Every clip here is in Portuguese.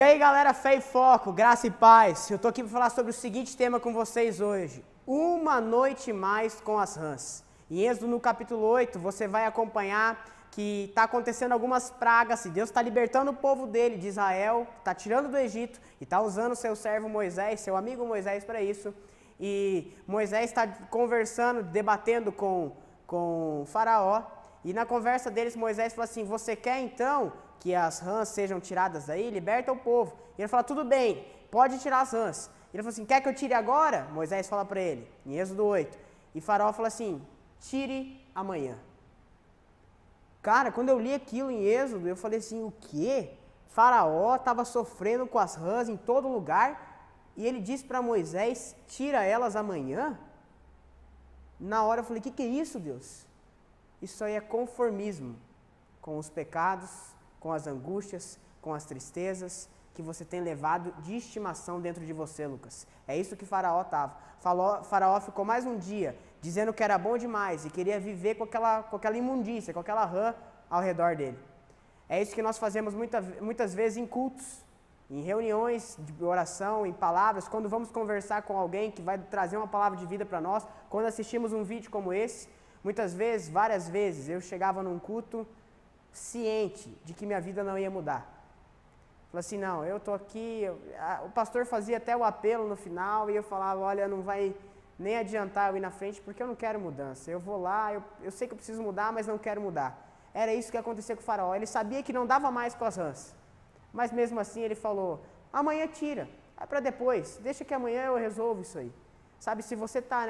E aí galera, fé e foco, graça e paz. Eu tô aqui para falar sobre o seguinte tema com vocês hoje: Uma Noite Mais com as Rãs. Em Êxodo, no capítulo 8, você vai acompanhar que está acontecendo algumas pragas, e Deus está libertando o povo dele, de Israel, está tirando do Egito e está usando seu servo Moisés, seu amigo Moisés, para isso. E Moisés está conversando, debatendo com Faraó, e na conversa deles Moisés fala assim: você quer então que as rãs sejam tiradas daí? Liberta o povo. E ele fala: tudo bem, pode tirar as rãs. Ele falou assim: quer que eu tire agora? Moisés fala para ele, em Êxodo 8. E Faraó fala assim: tire amanhã. Cara, quando eu li aquilo em Êxodo, eu falei assim: o quê? Faraó estava sofrendo com as rãs em todo lugar, e ele disse para Moisés: tira elas amanhã? Na hora eu falei: que é isso, Deus? Isso aí é conformismo com os pecados, com as angústias, com as tristezas que você tem levado de estimação dentro de você, Lucas. É isso que Faraó estava. Faraó ficou mais um dia dizendo que era bom demais e queria viver com aquela imundícia, com aquela rã ao redor dele. É isso que nós fazemos muitas vezes em cultos, em reuniões de oração, em palavras, quando vamos conversar com alguém que vai trazer uma palavra de vida para nós, quando assistimos um vídeo como esse. Muitas vezes, várias vezes, eu chegava num culto ciente de que minha vida não ia mudar. Falei assim: não, eu tô aqui, o pastor fazia até o apelo no final, e eu falava: olha, não vai nem adiantar eu ir na frente, porque eu não quero mudança. Eu vou lá, eu sei que eu preciso mudar, mas não quero mudar. Era isso que acontecia com o Faraó. Ele sabia que não dava mais com as rãs, mas mesmo assim ele falou: amanhã tira, é para depois, deixa que amanhã eu resolvo isso aí. Sabe, se você tá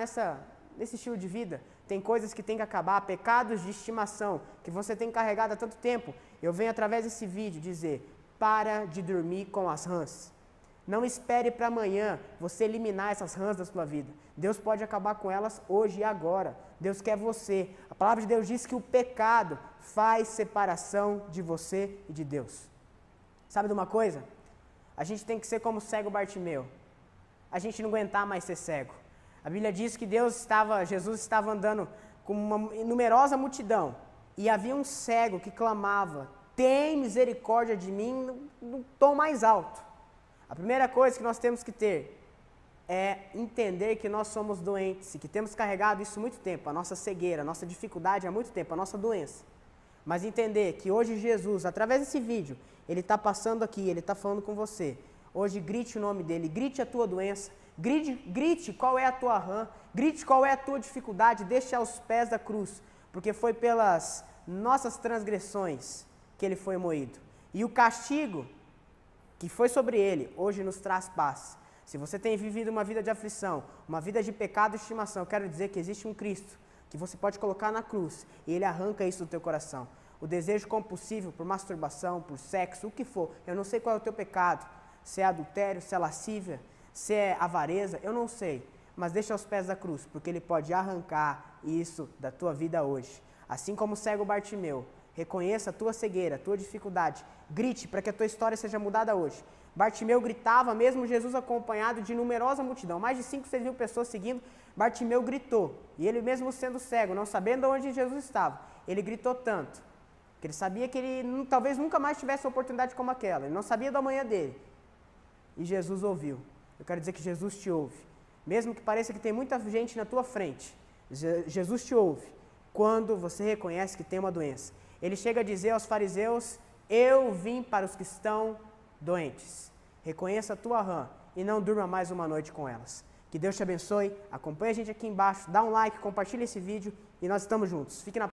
nesse estilo de vida, tem coisas que tem que acabar, pecados de estimação que você tem carregado há tanto tempo. Eu venho através desse vídeo dizer: para de dormir com as rãs. Não espere para amanhã você eliminar essas rãs da sua vida. Deus pode acabar com elas hoje e agora. Deus quer você. A palavra de Deus diz que o pecado faz separação de você e de Deus. Sabe de uma coisa? A gente tem que ser como o cego Bartimeu. A gente não aguentar mais ser cego. A Bíblia diz que Jesus estava andando com uma numerosa multidão, e havia um cego que clamava: tem misericórdia de mim, num tom mais alto. A primeira coisa que nós temos que ter é entender que nós somos doentes e que temos carregado isso há muito tempo, a nossa cegueira, a nossa dificuldade há muito tempo, a nossa doença. Mas entender que hoje Jesus, através desse vídeo, ele está passando aqui, ele está falando com você. Hoje grite o nome dele, grite a tua doença, grite qual é a tua rã, grite qual é a tua dificuldade, deixa aos pés da cruz, porque foi pelas nossas transgressões que ele foi moído. E o castigo que foi sobre ele, hoje nos traz paz. Se você tem vivido uma vida de aflição, uma vida de pecado e estimação, eu quero dizer que existe um Cristo que você pode colocar na cruz e ele arranca isso do teu coração. O desejo compulsivo por masturbação, por sexo, o que for, eu não sei qual é o teu pecado, se é adultério, se é lascívia, se é avareza, eu não sei, mas deixa aos pés da cruz, porque ele pode arrancar isso da tua vida hoje. Assim como o cego Bartimeu, reconheça a tua cegueira, a tua dificuldade. Grite para que a tua história seja mudada hoje. Bartimeu gritava, mesmo Jesus acompanhado de numerosa multidão, mais de 5, 6 mil pessoas seguindo, Bartimeu gritou. E ele mesmo sendo cego, não sabendo onde Jesus estava, ele gritou tanto, que ele sabia que ele talvez nunca mais tivesse uma oportunidade como aquela. Ele não sabia do amanhã dele. E Jesus ouviu. Eu quero dizer que Jesus te ouve. Mesmo que pareça que tem muita gente na tua frente, Jesus te ouve quando você reconhece que tem uma doença. Ele chega a dizer aos fariseus: eu vim para os que estão doentes. Reconheça a tua rã e não durma mais uma noite com elas. Que Deus te abençoe, acompanha a gente aqui embaixo, dá um like, compartilha esse vídeo e nós estamos juntos. Fique na